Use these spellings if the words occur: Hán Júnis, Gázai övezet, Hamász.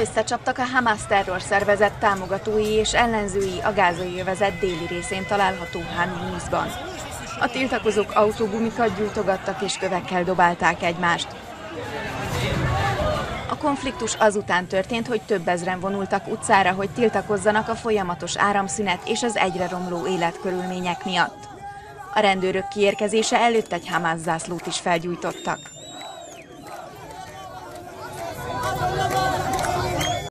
Összecsaptak a Hamász terrorszervezet támogatói és ellenzői a Gázai övezet déli részén található Hán Júnisban. A tiltakozók autógumikat gyújtogattak és kövekkel dobálták egymást. A konfliktus azután történt, hogy több ezren vonultak utcára, hogy tiltakozzanak a folyamatos áramszünet és az egyre romló életkörülmények miatt. A rendőrök kiérkezése előtt egy Hamász zászlót is felgyújtottak.